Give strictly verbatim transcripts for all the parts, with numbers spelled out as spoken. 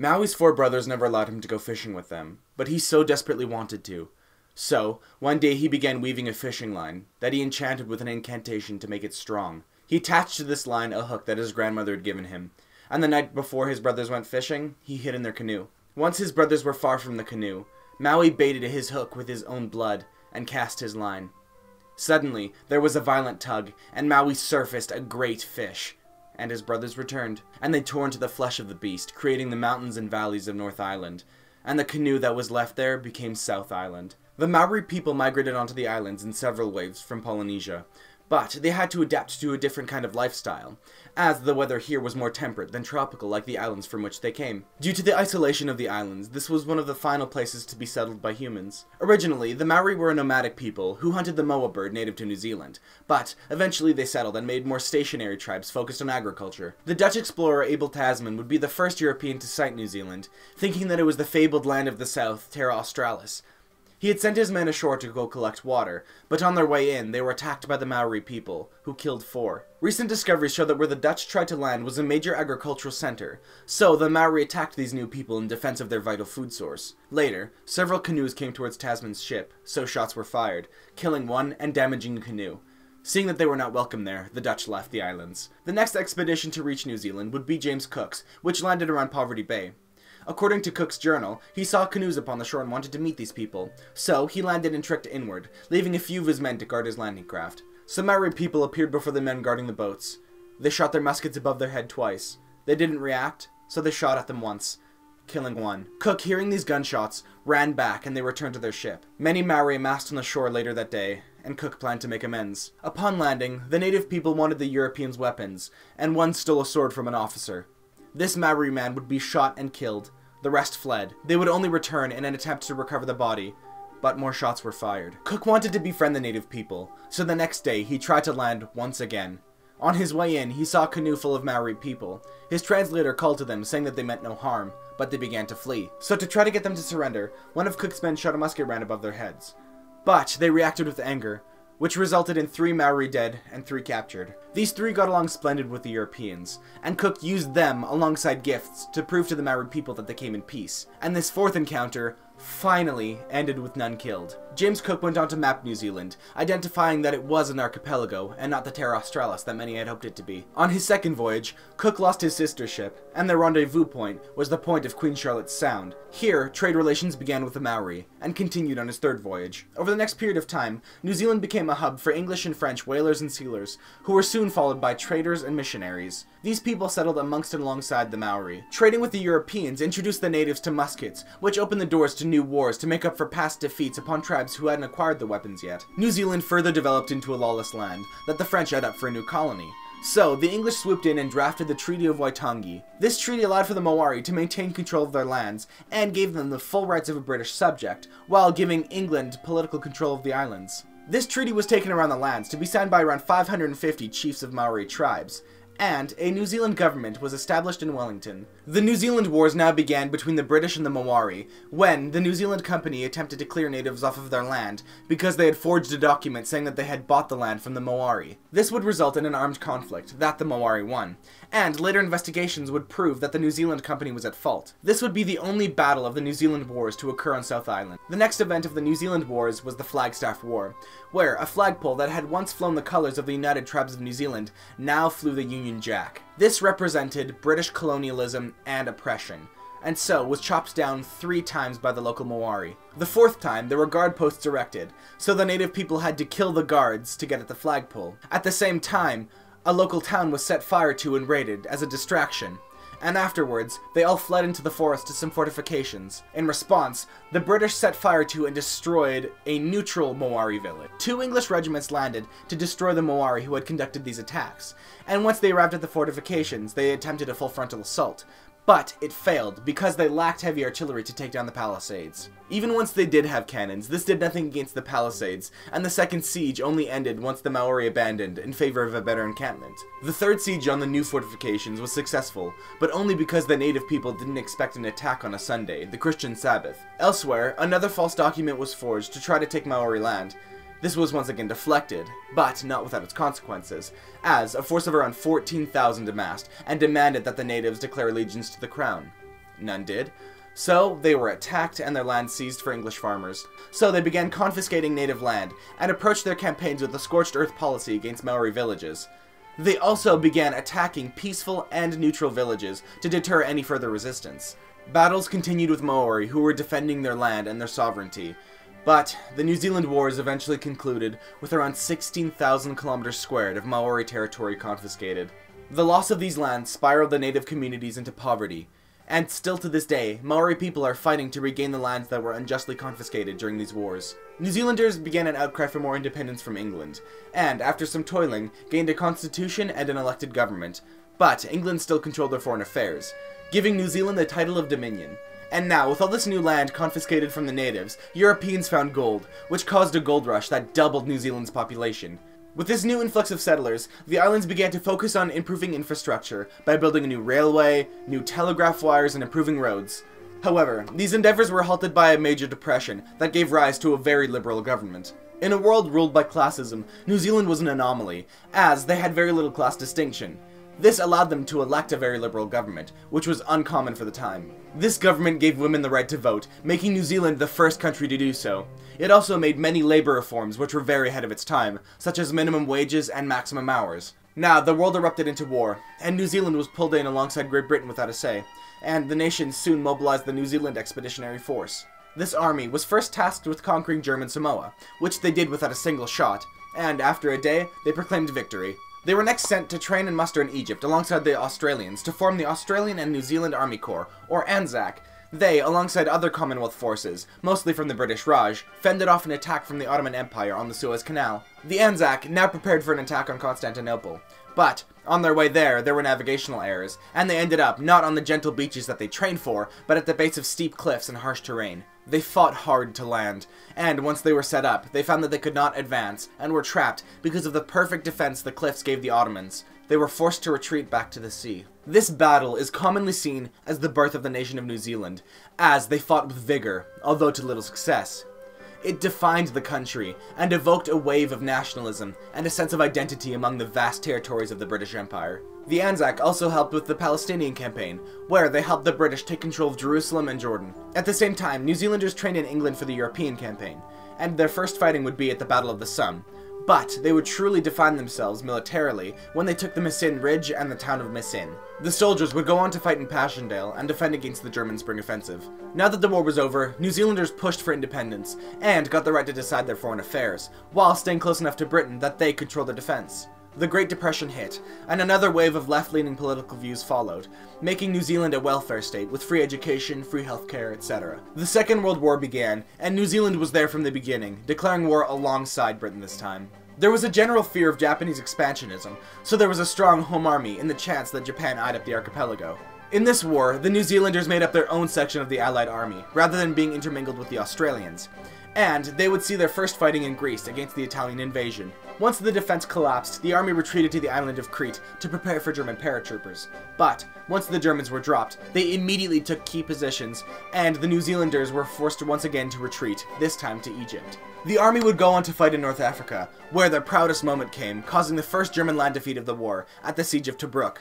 Maui's four brothers never allowed him to go fishing with them, but he so desperately wanted to. So, one day he began weaving a fishing line that he enchanted with an incantation to make it strong. He attached to this line a hook that his grandmother had given him, and the night before his brothers went fishing, he hid in their canoe. Once his brothers were far from the canoe, Maui baited his hook with his own blood and cast his line. Suddenly, there was a violent tug, and Maui surfaced a great fish, and his brothers returned, and they tore into the flesh of the beast, creating the mountains and valleys of North Island, and the canoe that was left there became South Island. The Maori people migrated onto the islands in several waves from Polynesia, but they had to adapt to a different kind of lifestyle, as the weather here was more temperate than tropical like the islands from which they came. Due to the isolation of the islands, this was one of the final places to be settled by humans. Originally, the Maori were a nomadic people who hunted the Moa bird native to New Zealand, but eventually they settled and made more stationary tribes focused on agriculture. The Dutch explorer Abel Tasman would be the first European to sight New Zealand, thinking that it was the fabled land of the south, Terra Australis. He had sent his men ashore to go collect water, but on their way in, they were attacked by the Maori people, who killed four. Recent discoveries show that where the Dutch tried to land was a major agricultural center, so the Maori attacked these new people in defense of their vital food source. Later, several canoes came towards Tasman's ship, so shots were fired, killing one and damaging a canoe. Seeing that they were not welcome there, the Dutch left the islands. The next expedition to reach New Zealand would be James Cook's, which landed around Poverty Bay. According to Cook's journal, he saw canoes upon the shore and wanted to meet these people, so he landed and trekked inward, leaving a few of his men to guard his landing craft. Some Maori people appeared before the men guarding the boats. They shot their muskets above their head twice. They didn't react, so they shot at them once, killing one. Cook, hearing these gunshots, ran back and they returned to their ship. Many Maori amassed on the shore later that day, and Cook planned to make amends. Upon landing, the native people wanted the Europeans' weapons, and one stole a sword from an officer. This Maori man would be shot and killed. The rest fled. They would only return in an attempt to recover the body, but more shots were fired. Cook wanted to befriend the native people, so the next day he tried to land once again. On his way in, he saw a canoe full of Maori people. His translator called to them, saying that they meant no harm, but they began to flee. So to try to get them to surrender, one of Cook's men shot a musket round above their heads. But they reacted with anger, which resulted in three Maori dead and three captured. These three got along splendid with the Europeans, and Cook used them alongside gifts to prove to the Maori people that they came in peace. And this fourth encounter finally ended with none killed. James Cook went on to map New Zealand, identifying that it was an archipelago and not the Terra Australis that many had hoped it to be. On his second voyage, Cook lost his sister ship, and their rendezvous point was the point of Queen Charlotte's Sound. Here, trade relations began with the Maori, and continued on his third voyage. Over the next period of time, New Zealand became a hub for English and French whalers and sealers, who were soon followed by traders and missionaries. These people settled amongst and alongside the Maori. Trading with the Europeans introduced the natives to muskets, which opened the doors to new wars to make up for past defeats upon tribes who hadn't acquired the weapons yet. New Zealand further developed into a lawless land that the French had up for a new colony. So, the English swooped in and drafted the Treaty of Waitangi. This treaty allowed for the Maori to maintain control of their lands and gave them the full rights of a British subject, while giving England political control of the islands. This treaty was taken around the lands to be signed by around five hundred fifty chiefs of Maori tribes, and a New Zealand government was established in Wellington. The New Zealand Wars now began between the British and the Maori, when the New Zealand Company attempted to clear natives off of their land because they had forged a document saying that they had bought the land from the Maori. This would result in an armed conflict that the Maori won, and later investigations would prove that the New Zealand Company was at fault. This would be the only battle of the New Zealand Wars to occur on South Island. The next event of the New Zealand Wars was the Flagstaff War, where a flagpole that had once flown the colors of the United Tribes of New Zealand now flew the Union Jack. This represented British colonialism and oppression, and so was chopped down three times by the local Maori. The fourth time, there were guard posts erected, so the native people had to kill the guards to get at the flagpole. At the same time, a local town was set fire to and raided as a distraction, and afterwards, they all fled into the forest to some fortifications. In response, the British set fire to and destroyed a neutral Maori village. Two English regiments landed to destroy the Maori who had conducted these attacks, and once they arrived at the fortifications, they attempted a full frontal assault, but it failed because they lacked heavy artillery to take down the palisades. Even once they did have cannons, this did nothing against the palisades, and the second siege only ended once the Maori abandoned in favor of a better encampment. The third siege on the new fortifications was successful, but only because the native people didn't expect an attack on a Sunday, the Christian Sabbath. Elsewhere, another false document was forged to try to take Maori land. This was once again deflected, but not without its consequences, as a force of around fourteen thousand amassed and demanded that the natives declare allegiance to the crown. None did. So, they were attacked and their land seized for English farmers. So they began confiscating native land, and approached their campaigns with a scorched earth policy against Maori villages. They also began attacking peaceful and neutral villages to deter any further resistance. Battles continued with Maori, who were defending their land and their sovereignty. But the New Zealand Wars eventually concluded with around sixteen thousand kilometers squared of Maori territory confiscated. The loss of these lands spiraled the native communities into poverty, and still to this day, Maori people are fighting to regain the lands that were unjustly confiscated during these wars. New Zealanders began an outcry for more independence from England, and after some toiling, gained a constitution and an elected government, but England still controlled their foreign affairs, giving New Zealand the title of Dominion. And now, with all this new land confiscated from the natives, Europeans found gold, which caused a gold rush that doubled New Zealand's population. With this new influx of settlers, the islands began to focus on improving infrastructure by building a new railway, new telegraph wires, and improving roads. However, these endeavors were halted by a major depression that gave rise to a very liberal government. In a world ruled by classism, New Zealand was an anomaly, as they had very little class distinction. This allowed them to elect a very liberal government, which was uncommon for the time. This government gave women the right to vote, making New Zealand the first country to do so. It also made many labor reforms which were very ahead of its time, such as minimum wages and maximum hours. Now, the world erupted into war, and New Zealand was pulled in alongside Great Britain without a say, and the nation soon mobilized the New Zealand Expeditionary Force. This army was first tasked with conquering German Samoa, which they did without a single shot, and after a day, they proclaimed victory. They were next sent to train and muster in Egypt alongside the Australians to form the Australian and New Zealand Army Corps, or ANZAC. They, alongside other Commonwealth forces, mostly from the British Raj, fended off an attack from the Ottoman Empire on the Suez Canal. The ANZAC now prepared for an attack on Constantinople. But, on their way there, there were navigational errors, and they ended up not on the gentle beaches that they trained for, but at the base of steep cliffs and harsh terrain. They fought hard to land, and once they were set up, they found that they could not advance, and were trapped because of the perfect defense the cliffs gave the Ottomans. They were forced to retreat back to the sea. This battle is commonly seen as the birth of the nation of New Zealand, as they fought with vigor, although to little success. It defined the country, and evoked a wave of nationalism, and a sense of identity among the vast territories of the British Empire. The ANZAC also helped with the Palestinian campaign, where they helped the British take control of Jerusalem and Jordan. At the same time, New Zealanders trained in England for the European campaign, and their first fighting would be at the Battle of the Somme. But they would truly define themselves militarily when they took the Messines Ridge and the town of Messines. The soldiers would go on to fight in Passchendaele and defend against the German Spring Offensive. Now that the war was over, New Zealanders pushed for independence, and got the right to decide their foreign affairs, while staying close enough to Britain that they could control their defense. The Great Depression hit, and another wave of left-leaning political views followed, making New Zealand a welfare state with free education, free healthcare, et cetera. The Second World War began, and New Zealand was there from the beginning, declaring war alongside Britain this time. There was a general fear of Japanese expansionism, so there was a strong home army in the chance that Japan eyed up the archipelago. In this war, the New Zealanders made up their own section of the Allied army, rather than being intermingled with the Australians. And they would see their first fighting in Greece against the Italian invasion. Once the defense collapsed, the army retreated to the island of Crete to prepare for German paratroopers. But, once the Germans were dropped, they immediately took key positions, and the New Zealanders were forced once again to retreat, this time to Egypt. The army would go on to fight in North Africa, where their proudest moment came, causing the first German land defeat of the war, at the Siege of Tobruk.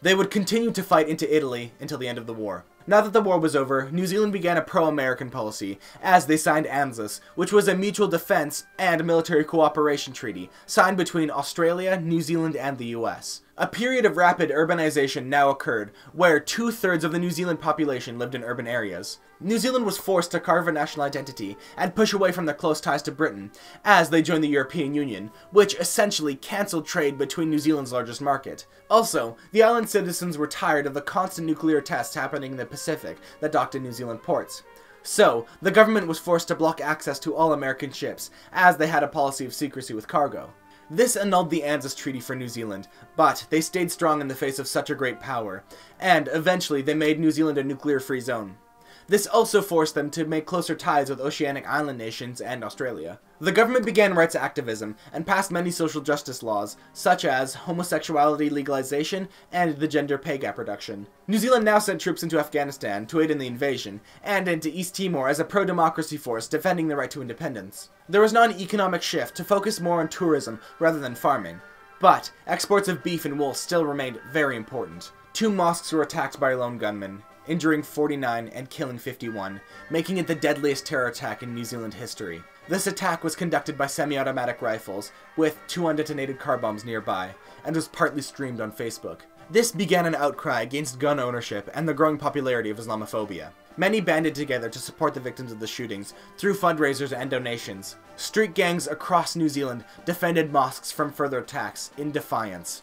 They would continue to fight into Italy until the end of the war. Now that the war was over, New Zealand began a pro-American policy, as they signed ANZUS, which was a mutual defense and military cooperation treaty, signed between Australia, New Zealand, and the U S. A period of rapid urbanization now occurred, where two-thirds of the New Zealand population lived in urban areas. New Zealand was forced to carve a national identity, and push away from their close ties to Britain, as they joined the European Union, which essentially cancelled trade between New Zealand's largest market. Also, the island citizens were tired of the constant nuclear tests happening in the Pacific that docked in New Zealand ports. So, the government was forced to block access to all American ships, as they had a policy of secrecy with cargo. This annulled the ANZUS Treaty for New Zealand, but they stayed strong in the face of such a great power, and eventually they made New Zealand a nuclear-free zone. This also forced them to make closer ties with Oceanic Island nations and Australia. The government began rights activism, and passed many social justice laws, such as homosexuality legalization and the gender pay gap reduction. New Zealand now sent troops into Afghanistan to aid in the invasion, and into East Timor as a pro-democracy force defending the right to independence. There was now an economic shift to focus more on tourism rather than farming, but exports of beef and wool still remained very important. Two mosques were attacked by lone gunmen. injuring forty-nine and killing fifty-one, making it the deadliest terror attack in New Zealand history. This attack was conducted by semi-automatic rifles, with two undetonated car bombs nearby, and was partly streamed on Facebook. This began an outcry against gun ownership and the growing popularity of Islamophobia. Many banded together to support the victims of the shootings through fundraisers and donations. Street gangs across New Zealand defended mosques from further attacks in defiance.